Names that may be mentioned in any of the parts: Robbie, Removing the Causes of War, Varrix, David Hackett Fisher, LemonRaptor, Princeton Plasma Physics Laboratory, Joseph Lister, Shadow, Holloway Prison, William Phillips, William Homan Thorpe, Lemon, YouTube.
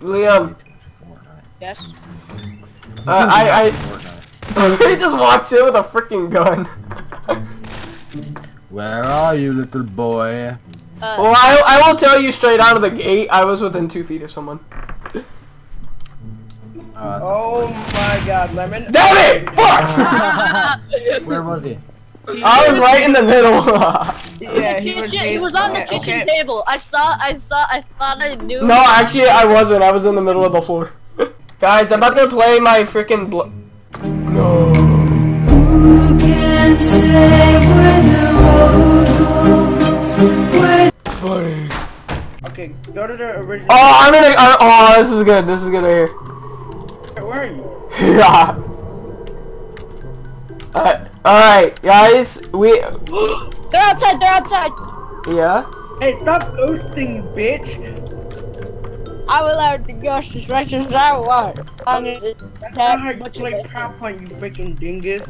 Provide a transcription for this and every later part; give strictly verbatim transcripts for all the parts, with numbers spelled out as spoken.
Liam. Yes? Uh, I, I... He just walks in with a freaking gun. Where are you, little boy? Uh, well, I, I will tell you straight out of the gate, I was within two feet of someone. Uh, oh my god, Lemon. Damn it! Fuck! Where was he? I was right in the middle. Yeah, he, was, he was on the okay. kitchen table. I saw, I saw, I thought I knew. No, actually, I wasn't. I was in the middle of the floor. Guys, I'm about to play my freaking blo- No. Who can say where the road goes? Buddy. Okay, go to the original. Oh, I'm gonna. I, oh, this is good. This is good right here. Where are you? Yeah. Uh, Alright, guys, we- They're outside, they're outside! Yeah? Hey, stop ghosting, bitch! I'm allowed to ghost as much as I want. I'm just- That's not how you play PowerPoint, you freaking dingus.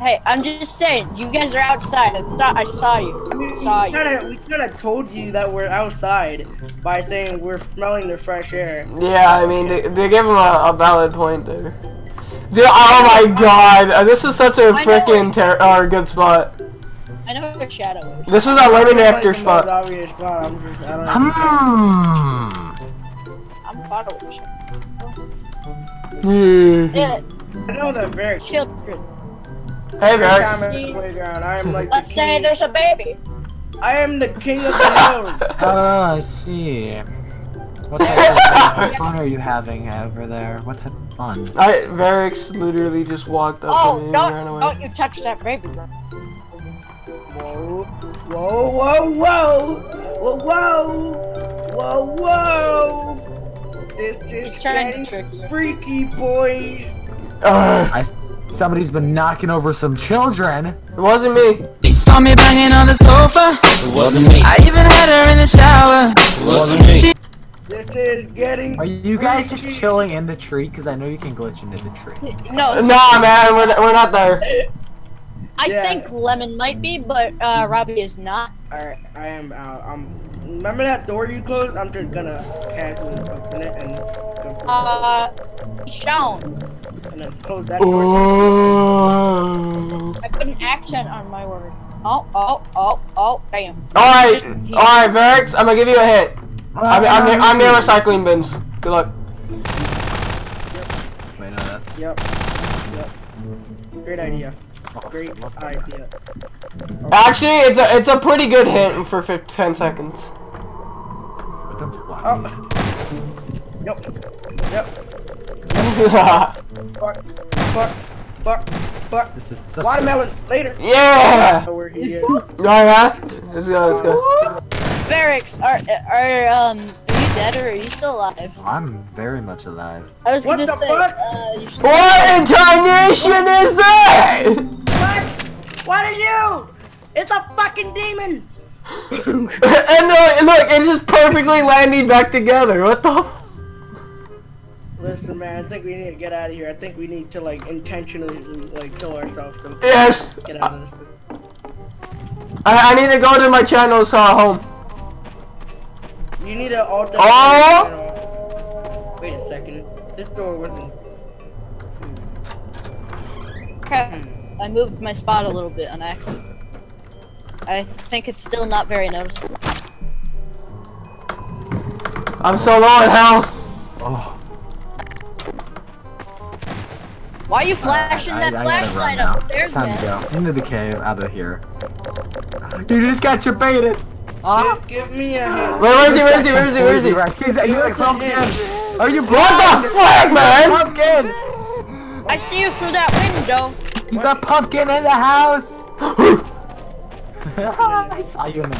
Hey, I'm just saying, you guys are outside. I saw, I saw you. I mean, saw you. Kinda, we could have told you that we're outside by saying we're smelling the fresh air. Yeah, I mean, they, they give them a, a valid point there. Dude, oh my god, this is such a freaking ter uh, good spot. I know where Shadow is. This is a LemonRaptor spot. spot. I'm just, I don't know. Hmm. I'm following Shadow. Yeah. I know they're very children. Hey, Varrix. Like Let's say king. There's a baby. I am the king of the world. Oh, I see. What type of fun are you having over there? What type of fun? I Varrix literally just walked up oh, to me and ran away. Oh, don't you touch that baby, bro. Whoa, whoa, whoa, whoa, whoa, whoa, whoa. This is getting tricky. Freaky, boys. Uh, I, somebody's been knocking over some children. It wasn't me. They saw me banging on the sofa. It wasn't me. I even had her in the shower. It wasn't me. She This is getting. Are you guys crazy. Just chilling in the tree? Because I know you can glitch into the tree. No. Nah, man, we're we're not there. I yeah. think Lemon might be, but uh, Robbie is not. Alright, I am out. Um, remember that door you closed? I'm just gonna cancel it, open it, and uh, Shawn. And then close that door. Oh. I put an accent on my word. Oh, oh, oh, oh, damn. Alright, alright, Varrix, I'm gonna give you a hit. I'm, I'm, near, I'm near recycling bins. Good luck. Yep. Wait, no, that's... Yep. Yep. Great idea. Great idea. Actually, it's a, it's a pretty good hit for ten seconds. Oh. Yep. Yep. Fuck. Fuck. Fuck. Fuck. This is such Watermelon. A... Later. Yeah! Oh, we're here. Oh, yeah? Let's go, let's go. Varrix, are are um are you dead or are you still alive? I'm very much alive. I was what gonna the say. Fuck? Uh, you what in tarnation is that? What? What are you? It's a fucking demon. And uh, look, it's just perfectly landing back together. What the? F Listen, man, I think we need to get out of here. I think we need to like intentionally like kill ourselves. So yes. Get out of this. I I need to go to my channel's uh, home. You need an all door. Oh! Wait a second. This door wasn't. Crap. I moved my spot a little bit on accident. I think it's still not very noticeable. I'm so low on health. Oh. Why are you flashing uh, I, that I, flashlight I up there? It's time to go. Into the cave, out of here. You just got your baited. Oh. Give me a hand. Wait, where is he? Where is he? Where is he? Where is he? Where is he? He's, he's like pumpkin. Are you what the fuck, man? Pumpkin. I see you through that window. He's a pumpkin in the house. I saw you in the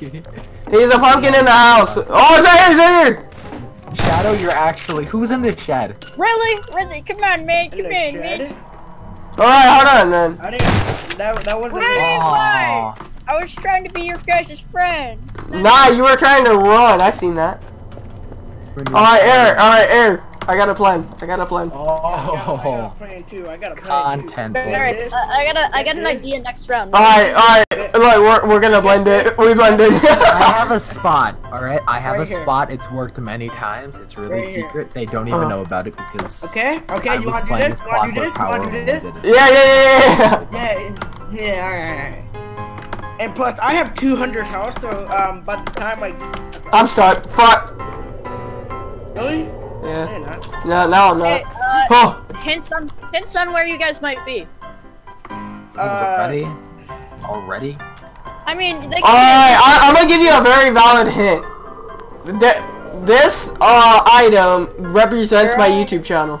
window. He's a pumpkin in the house. Oh, it's right here. It's right here. Shadow, you're actually. Who's in this shed? Really? Really? Come on, man. Come in, man. All right, hold on, man. I didn't. That that wasn't. Why? I was trying to be your guys' friend. Nah, you were trying to run. I seen that. Alright, air. Alright, air. I got a plan. I got a plan. Oh, content. Varrix, I got a, I got an idea next round. All right, all right. Look, we're we're gonna blend it. We blend it. I have a spot. All right, I have right a spot. Here. It's worked many times. It's really right secret. They don't even uh. know about it because. Okay. Okay. I you want to do this? You want to do this? You want to do this? Yeah, yeah, yeah, yeah. Yeah. Yeah. All right. And plus, I have two hundred health, so um, by the time I. I'm stuck. Fuck. Really? Yeah. Not. No, no, I'm not. Okay, uh, oh. Hints on, hints on where you guys might be. Uh, Ready? Already? I mean, they. All right, I, I'm gonna give you a very valid hint. Th this uh item represents Girl. my YouTube channel.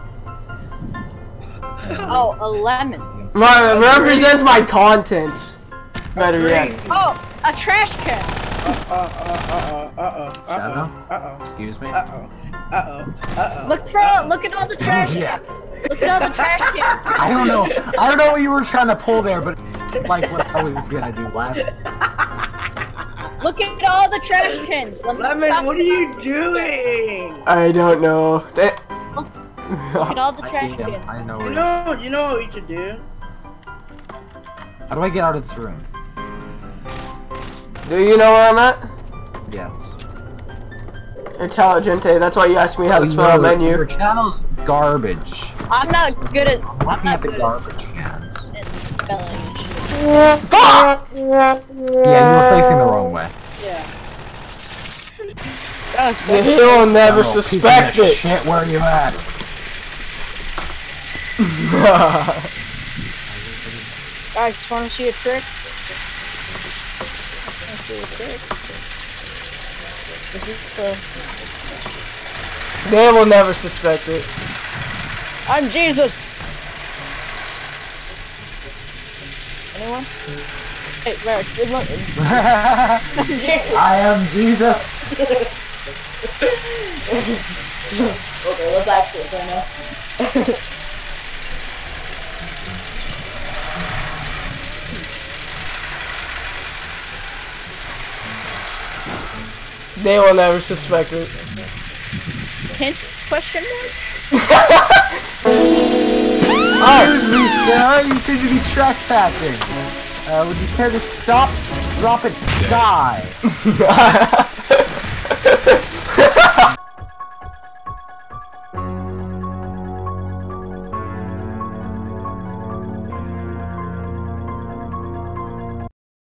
Oh, a lemon. My it represents my content. Better yet. Oh, a trash can. Uh-oh, uh-oh, uh-oh, uh-oh. Shadow? Uh-oh. Excuse me? Uh-oh. Uh-oh. Uh-oh. Look for uh-oh. Look at all the trash cans. Look at all the trash cans. I don't know. I don't know what you were trying to pull there, but like what I was gonna do last. Look at all the trash cans. Let me Lemon, what are you doing? I don't know. That... Look, look at all the trash cans. I know what you know, you know what we should do. How do I get out of this room? Do you know where I'm at? Yes. Intelligente, that's why you asked me how to spell a menu. Your channel's garbage. I'm not so good at. I'm not good at the garbage cans. Spelling. Fuck! Yeah, you were facing the wrong way. Yeah. That was funny. He'll never no, suspect it. Shit, where are you at? I just want to see a trick. They will never suspect it. I'm Jesus. Anyone? Hey, Varrix, good luck. I am Jesus. Okay, let's act it right now. They will never suspect it. Hints? Question mark? Alright, you seem to be trespassing. Uh, would you care to stop, drop, and die?